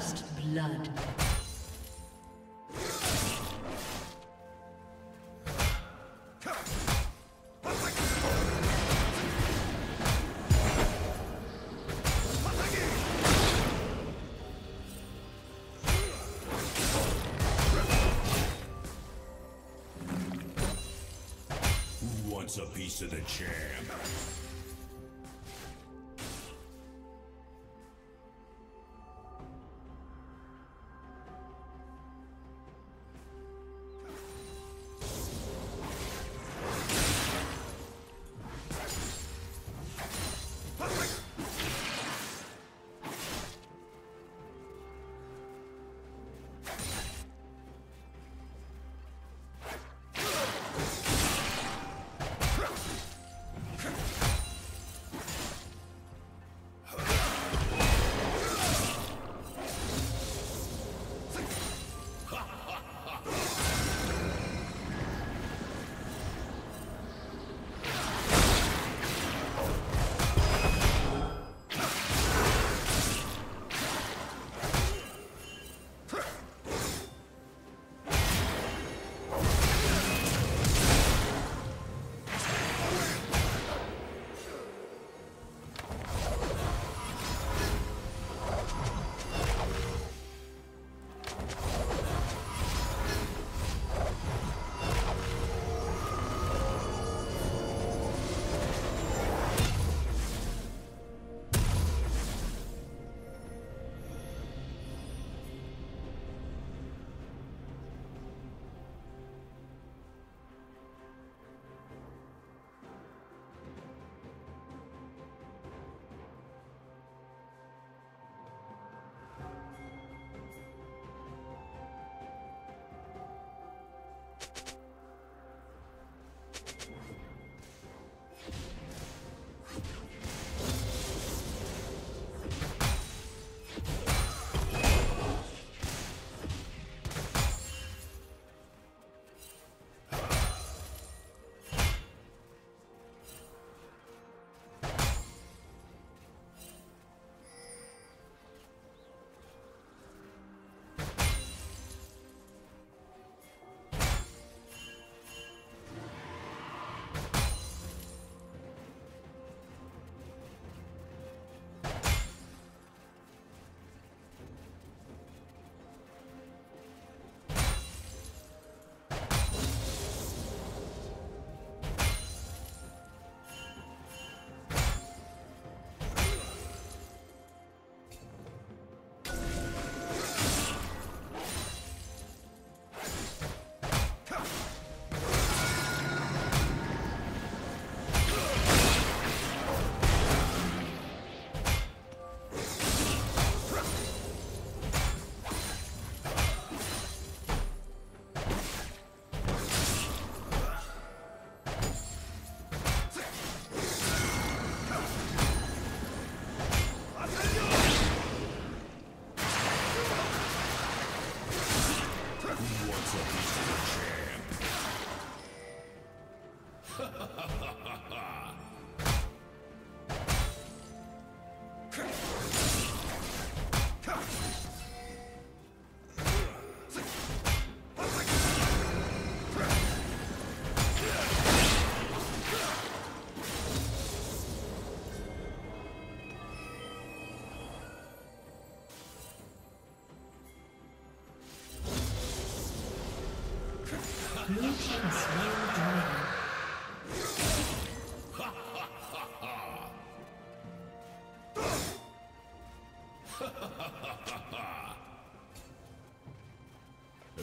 First blood. Who wants a piece of the jam?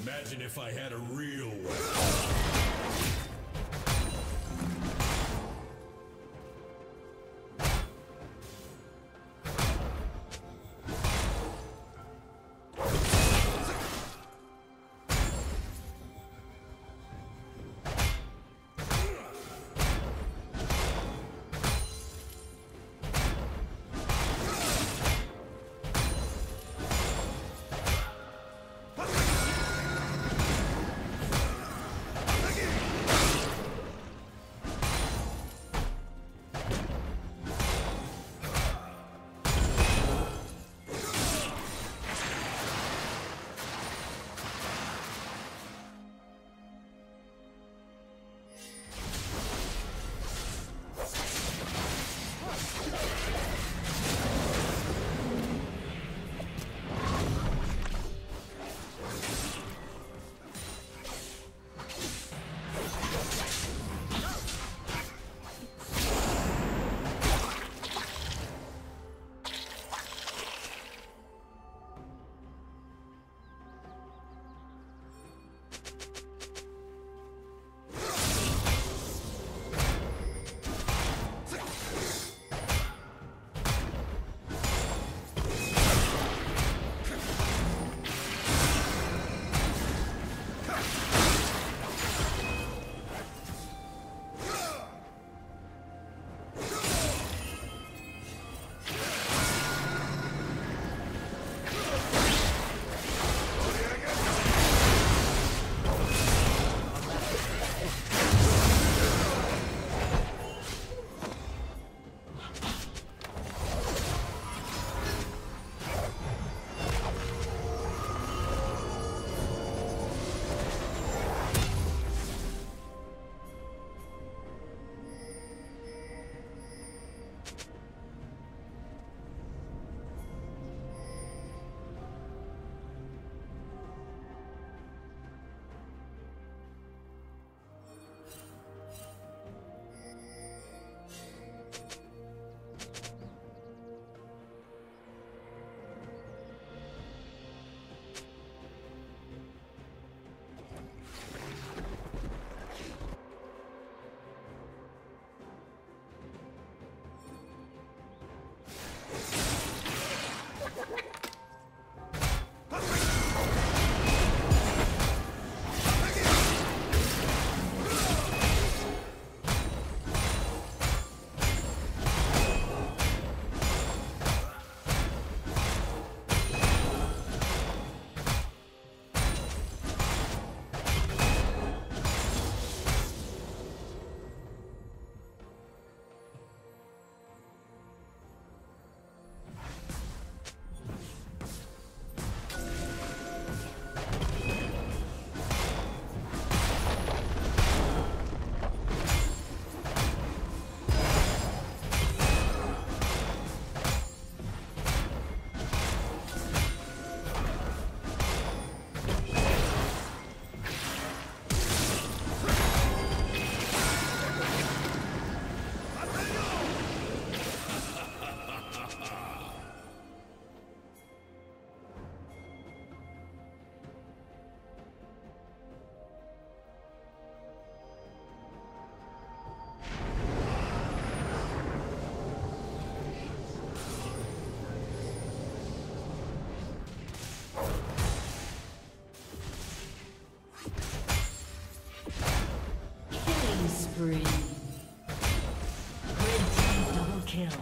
Imagine if I had a real weapon. spree. Red team double kill.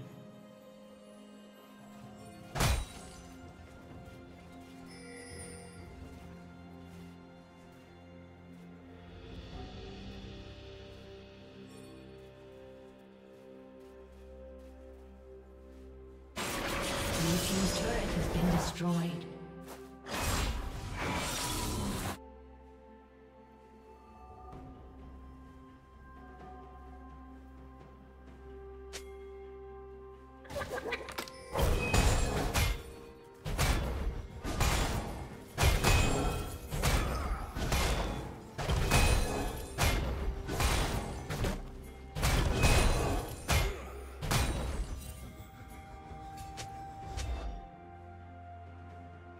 Destroyed.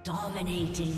Dominating.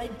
Red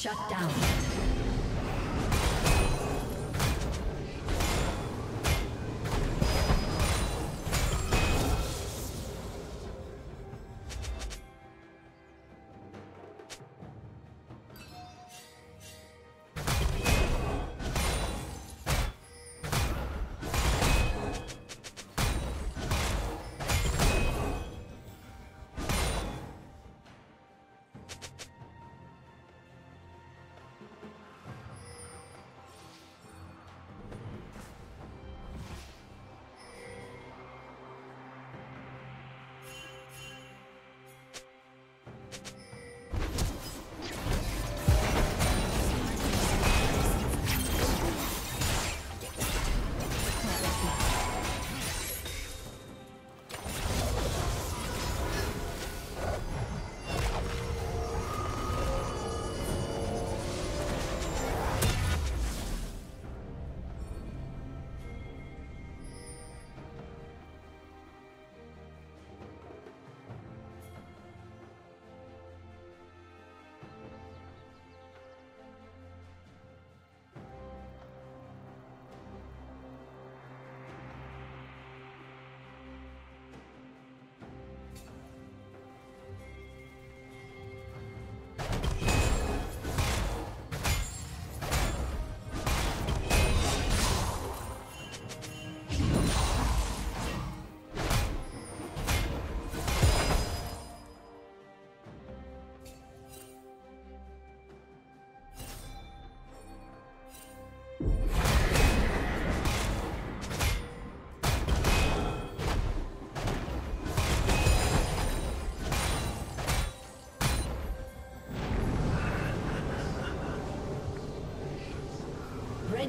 Shut down.